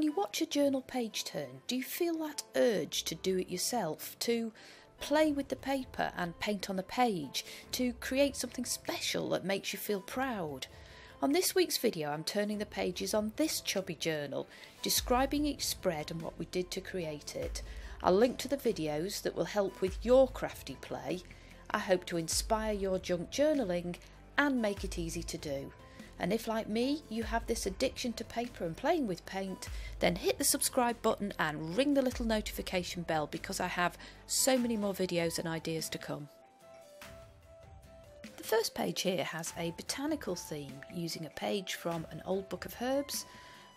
When you watch a journal page turn, do you feel that urge to do it yourself, to play with the paper and paint on the page, to create something special that makes you feel proud? On this week's video, I'm turning the pages on this chubby journal, describing each spread and what we did to create it. I'll link to the videos that will help with your crafty play. I hope to inspire your junk journaling and make it easy to do. And if, like me, you have this addiction to paper and playing with paint, then hit the subscribe button and ring the little notification bell, because I have so many more videos and ideas to come. The first page here has a botanical theme, using a page from an old book of herbs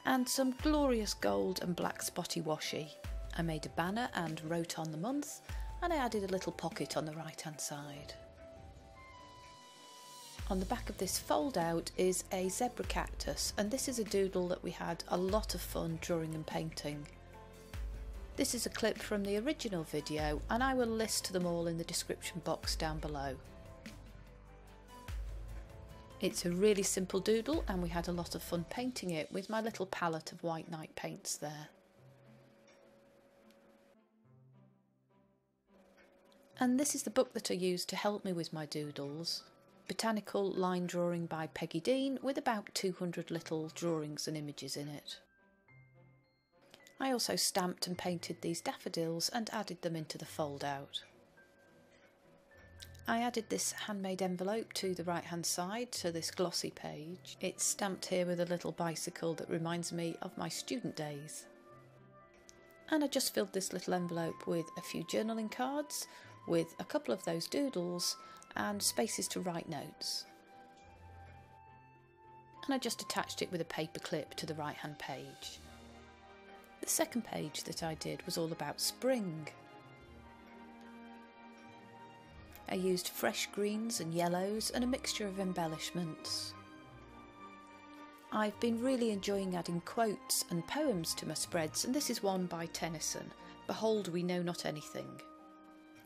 and some glorious gold and black spotty washi. I made a banner and wrote on the month, and I added a little pocket on the right hand side. On the back of this fold out is a zebra cactus, and this is a doodle that we had a lot of fun drawing and painting. This is a clip from the original video, and I will list them all in the description box down below. It's a really simple doodle, and we had a lot of fun painting it with my little palette of white night paints there. And this is the book that I used to help me with my doodles. Botanical line drawing by Peggy Dean, with about 200 little drawings and images in it. I also stamped and painted these daffodils and added them into the fold out. I added this handmade envelope to the right hand side, to this glossy page. It's stamped here with a little bicycle that reminds me of my student days. And I just filled this little envelope with a few journaling cards, with a couple of those doodles and spaces to write notes. And I just attached it with a paper clip to the right hand page. The second page that I did was all about spring. I used fresh greens and yellows and a mixture of embellishments. I've been really enjoying adding quotes and poems to my spreads, and this is one by Tennyson, "Behold, we know not anything."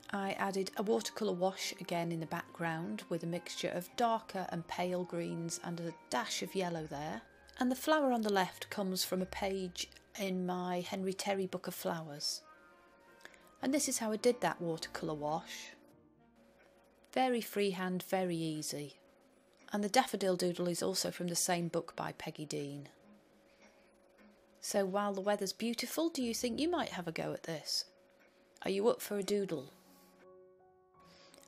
I added a watercolour wash again in the background, with a mixture of darker and pale greens and a dash of yellow there. And the flower on the left comes from a page in my Henry Terry book of flowers. And this is how I did that watercolour wash. Very freehand, very easy. And the daffodil doodle is also from the same book by Peggy Dean. So while the weather's beautiful, do you think you might have a go at this? Are you up for a doodle?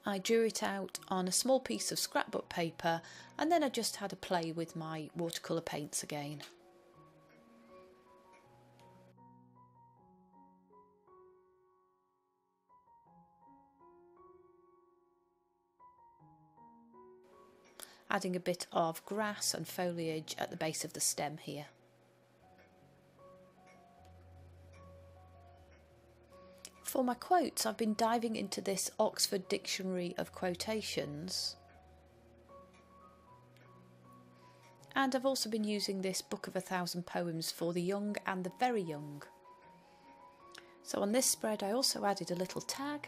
I drew it out on a small piece of scrapbook paper, and then I just had a play with my watercolour paints again. Adding a bit of grass and foliage at the base of the stem here. For my quotes, I've been diving into this Oxford Dictionary of Quotations, and I've also been using this Book of 1,000 Poems for the young and the very young. So on this spread I also added a little tag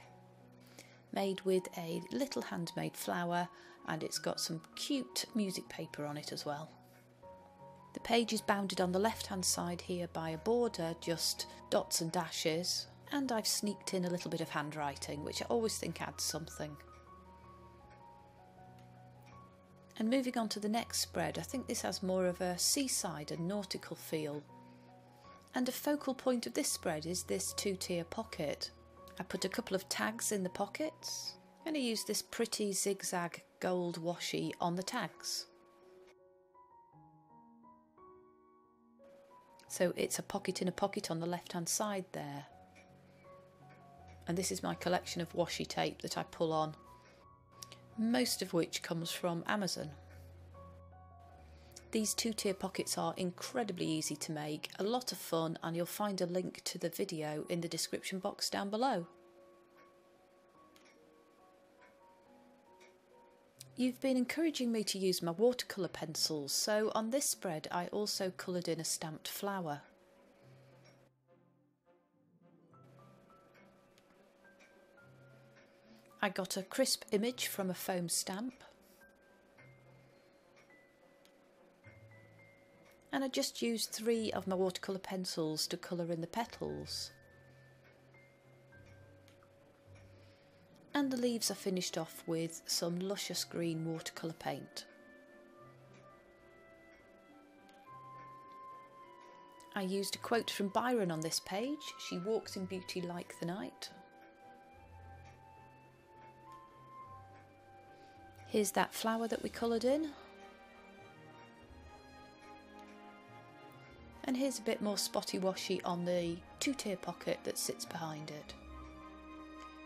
made with a little handmade flower, and it's got some cute music paper on it as well. The page is bounded on the left hand side here by a border, just dots and dashes. And I've sneaked in a little bit of handwriting, which I always think adds something. And moving on to the next spread, I think this has more of a seaside and nautical feel. And a focal point of this spread is this two-tier pocket. I put a couple of tags in the pockets, and I used this pretty zigzag gold washi on the tags. So it's a pocket in a pocket on the left-hand side there. And this is my collection of washi tape that I pull on, most of which comes from Amazon. These two-tier pockets are incredibly easy to make, a lot of fun, and you'll find a link to the video in the description box down below. You've been encouraging me to use my watercolour pencils, so on this spread I also coloured in a stamped flower. I got a crisp image from a foam stamp, and I just used 3 of my watercolour pencils to colour in the petals. And the leaves I finished off with some luscious green watercolour paint. I used a quote from Byron on this page, "She walks in beauty like the night." Here's that flower that we coloured in. And here's a bit more spotty-washy on the 2-tier pocket that sits behind it.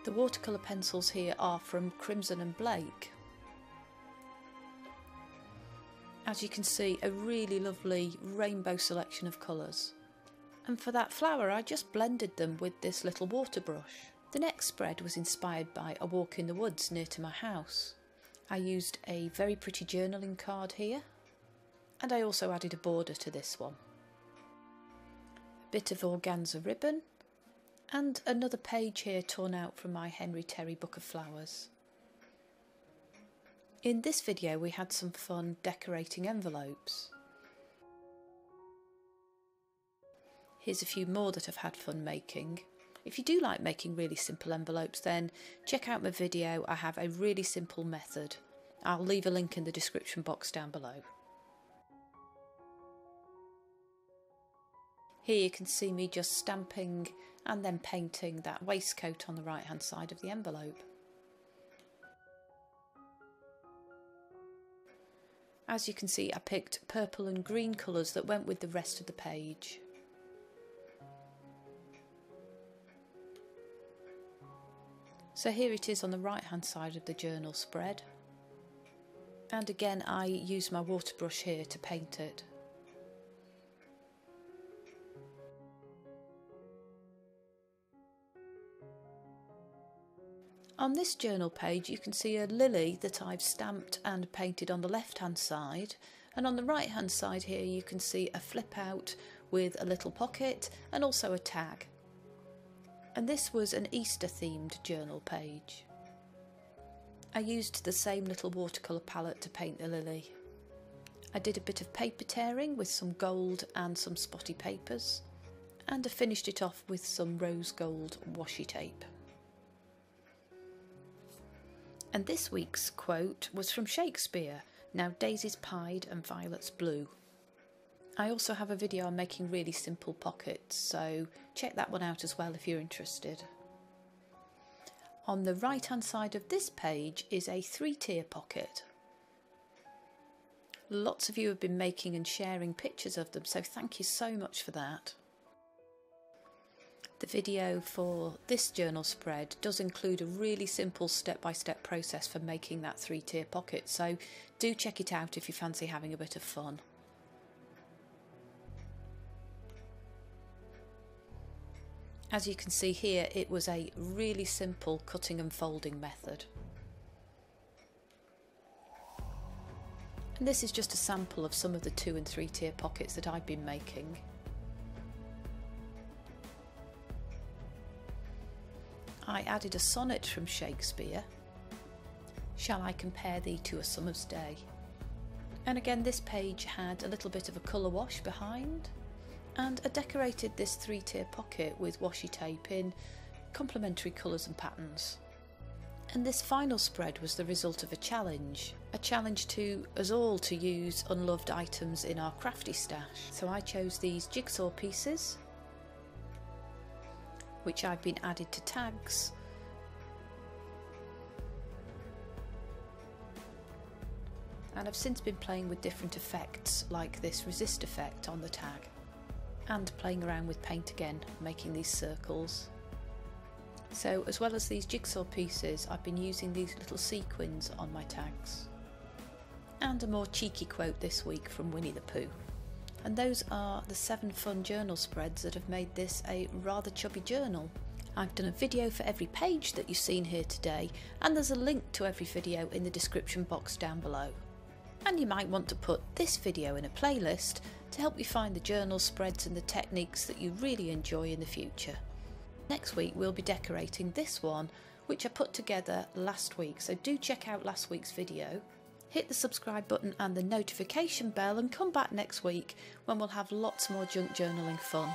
The watercolour pencils here are from Crimson and Blake. As you can see, a really lovely rainbow selection of colours. And for that flower, I just blended them with this little water brush. The next spread was inspired by a walk in the woods near to my house. I used a very pretty journaling card here, and I also added a border to this one. A bit of organza ribbon, and another page here torn out from my Henry Terry book of flowers. In this video we had some fun decorating envelopes. Here's a few more that I've had fun making. If you do like making really simple envelopes, then check out my video. I have a really simple method. I'll leave a link in the description box down below. Here you can see me just stamping and then painting that waistcoat on the right hand side of the envelope. As you can see, I picked purple and green colours that went with the rest of the page. So here it is on the right hand side of the journal spread. And again I use my water brush here to paint it. On this journal page you can see a lily that I've stamped and painted on the left hand side, and on the right hand side here you can see a flip out with a little pocket and also a tag. And this was an Easter themed journal page. I used the same little watercolour palette to paint the lily. I did a bit of paper tearing with some gold and some spotty papers, and I finished it off with some rose gold washi tape. And this week's quote was from Shakespeare, "Now daisies pied and violets blue." I also have a video on making really simple pockets, so check that one out as well if you're interested. On the right hand side of this page is a 3-tier pocket. Lots of you have been making and sharing pictures of them, so thank you so much for that. The video for this journal spread does include a really simple step-by-step process for making that 3-tier pocket, so do check it out if you fancy having a bit of fun. As you can see here, it was a really simple cutting and folding method. And this is just a sample of some of the 2- and 3-tier pockets that I've been making. I added a sonnet from Shakespeare, "Shall I compare thee to a summer's day?" And again, this page had a little bit of a colour wash behind, and I decorated this 3-tier pocket with washi tape in complementary colours and patterns. And this final spread was the result of a challenge to us all to use unloved items in our crafty stash. So I chose these jigsaw pieces, which I've been added to tags, and I've since been playing with different effects like this resist effect on the tag, and playing around with paint again, making these circles. So as well as these jigsaw pieces, I've been using these little sequins on my tags. And a more cheeky quote this week from Winnie the Pooh. And those are the 7 fun journal spreads that have made this a rather chubby journal. I've done a video for every page that you've seen here today, and there's a link to every video in the description box down below. And you might want to put this video in a playlist to help you find the journal spreads and the techniques that you really enjoy in the future. Next week we'll be decorating this one, which I put together last week, so do check out last week's video. hit the subscribe button and the notification bell, and come back next week when we'll have lots more junk journaling fun.